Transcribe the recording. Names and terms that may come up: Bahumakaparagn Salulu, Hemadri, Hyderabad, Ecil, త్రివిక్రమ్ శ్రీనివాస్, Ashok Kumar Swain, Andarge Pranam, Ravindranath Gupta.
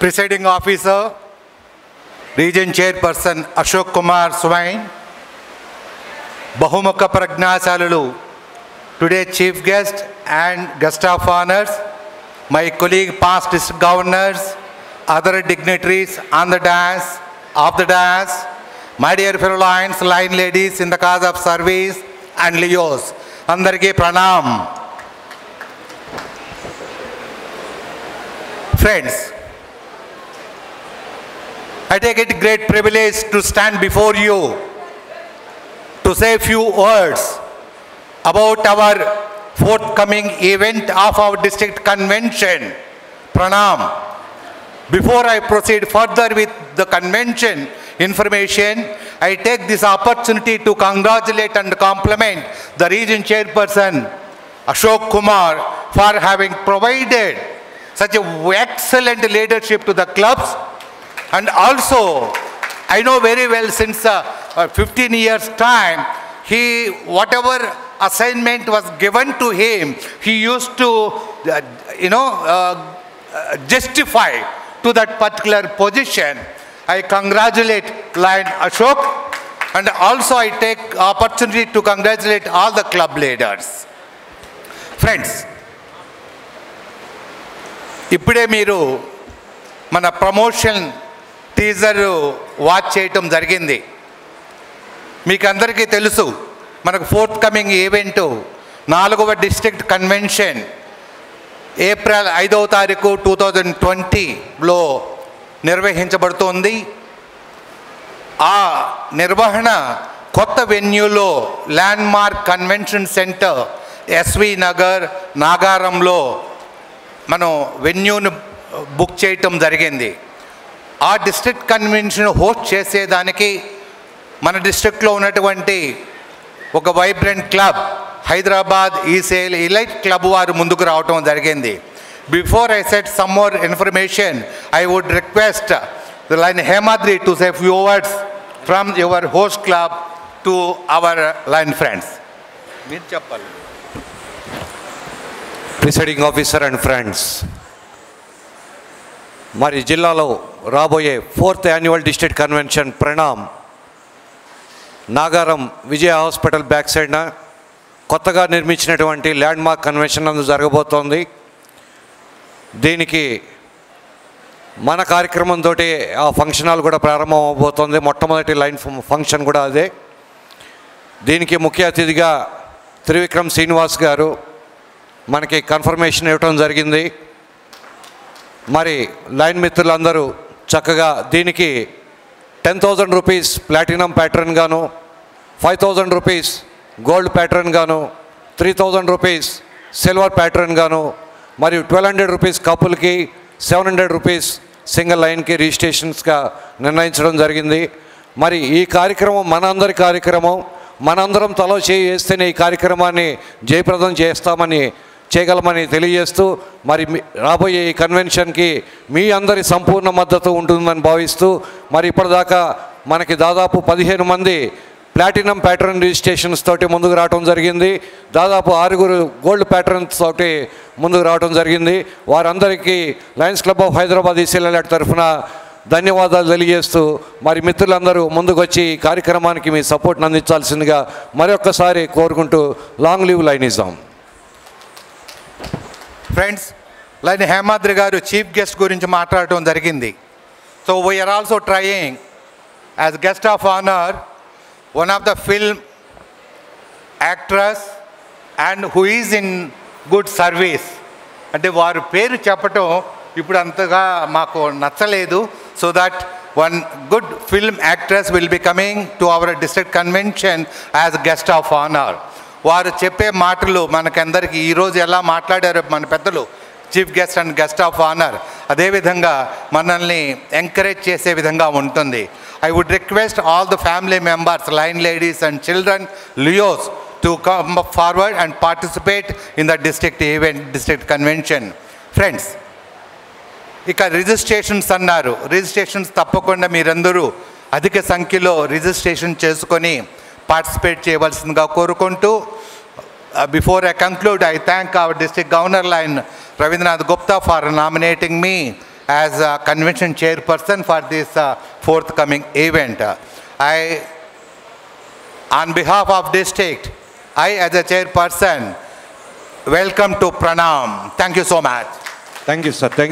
Presiding Officer, Region Chairperson Ashok Kumar Swain, Bahumakaparagn Salulu, today Chief Guest and Guest of Honours, my colleague, past district governors, other dignitaries on the dais, off the dais, my dear fellow Lions, Lion ladies in the cause of service and Leos, Andarge Pranam. Friends, I take it great privilege to stand before you to say a few words about our forthcoming event of our district convention, Pranam. Before I proceed further with the convention information, I take this opportunity to congratulate and compliment the Region Chairperson, Ashok Kumar, for having provided such an excellent leadership to the clubs. And also, I know very well since 15 years' time, he, whatever assignment was given to him, he used to, justify to that particular position. I congratulate Lion Ashok, and also I take opportunity to congratulate all the club leaders. Friends, ఇప్పుడే మీరు మన promotion teaser watch చేయటం జరిగింది. మీకు అందరికీ తెలుసు మనకు forthcoming event 4వ డిస్ట్రిక్ట్ కన్వెన్షన్ ఏప్రిల్ 5వ తారీఖు 2020లో నిర్వహించబడుతోంది. ఆ నిర్వహణ కొత్త వెన్యూలో landmark convention centre SV Nagar నాగారంలో మనం వెన్యూను బుక్ చేయటం జరిగింది. ఆ డిస్ట్రిక్ట్ కన్వెన్షన్ హోస్ట్ చేసేదానికి మన డిస్ట్రిక్ట్లో ఉన్నటువంటి ఒక vibrant club Hyderabad ECIL elite club వారు ముందుకు రావటం జరిగింది. Before I set some more information I would request the lion Hemadri to say few words from your host club to our lion friends. మీరు చెప్పాలి. ప్రిసైడింగ్ ఆఫీసర్ అండ్ ఫ్రెండ్స్, మరి జిల్లాలో రాబోయే 4th Annual District Convention Pranam Nagaram Vijaya hospital back సైడ్న కొత్తగా నిర్మించినటువంటి landmark convention అందు జరగబోతోంది. దీనికి మన కార్యక్రమంతో ఆ ఫంక్షన్ హాల్ కూడా ప్రారంభం అవబోతోంది. మొట్టమొదటి లైన్ ఫంక్షన్ కూడా అదే. దీనికి ముఖ్య అతిథిగా త్రివిక్రమ్ శ్రీనివాస్ గారు మనకి కన్ఫర్మేషన్ ఇవ్వటం జరిగింది. మరి లైన్ మిత్రులందరూ చక్కగా దీనికి 10,000 రూపీస్ ప్లాటినం ప్యాటర్న్ గాను, 5,000 రూపీస్ గోల్డ్ ప్యాటర్న్ గాను, 3,000 రూపీస్ సిల్వర్ ప్యాటర్న్ గాను, మరియు 1,200 రూపీస్ కపుల్కి, 700 రూపీస్ సింగిల్ లైన్కి రిజిస్ట్రేషన్స్గా నిర్ణయించడం జరిగింది. మరి ఈ కార్యక్రమం మనందరి కార్యక్రమం. మనందరం తలో చేస్తేనే ఈ కార్యక్రమాన్ని జయప్రదం చేయగలమని తెలియజేస్తూ, మరి రాబోయే ఈ కన్వెన్షన్కి మీ అందరి సంపూర్ణ మద్దతు ఉంటుందని భావిస్తూ, మరి ఇప్పటిదాకా మనకి దాదాపు 15 మంది ప్లాటినం ప్యాటర్న్ రిజిస్ట్రేషన్స్ తోటి ముందుకు రావడం జరిగింది. దాదాపు 6 గోల్డ్ ప్యాటర్న్స్ తోటి ముందుకు రావడం జరిగింది. వారందరికీ Lions club of Hyderabad ECIL తరఫున ధన్యవాదాలు తెలియజేస్తూ, మరి మిత్రులందరూ ముందుకొచ్చి ఈ కార్యక్రమానికి మీ సపోర్ట్ని అందించాల్సిందిగా మరొకసారి కోరుకుంటూ long live lionism. Friends, lion Hemadri గారు చీఫ్ గెస్ట్ గురించి మాట్లాడటం జరిగింది. So we are also trying as guest of honour one of the film actress and who is in good service. అంటే వారి పేరు చెప్పటం ఇప్పుడు అంతగా మాకు నచ్చలేదు. So that one good film actress will be coming to our district convention as guest of honor. వారు చెప్పే మాటలు మనకందరికీ ఈరోజు ఎలా మాట్లాడారు మన పెద్దలు chief guest and guest of honour, అదేవిధంగా మనల్ని ఎంకరేజ్ చేసే విధంగా ఉంటుంది. I would request all the family members, lion ladies and children, Leos to come forward and participate in the district event, district convention. Friends, ఇక registrations అన్నారు. Registrations తప్పకుండా మీరందరూ అధిక సంఖ్యలో రిజిస్ట్రేషన్ చేసుకొని పార్టిసిపేట్ చేయవలసిందిగా కోరుకుంటూ, before I conclude I thank our district governor lion Ravindranath Gupta for nominating me as a convention chairperson for this forthcoming event. On behalf of district, I as a chairperson, welcome to Pranam. Thank you so much. Thank you, sir. Thank you.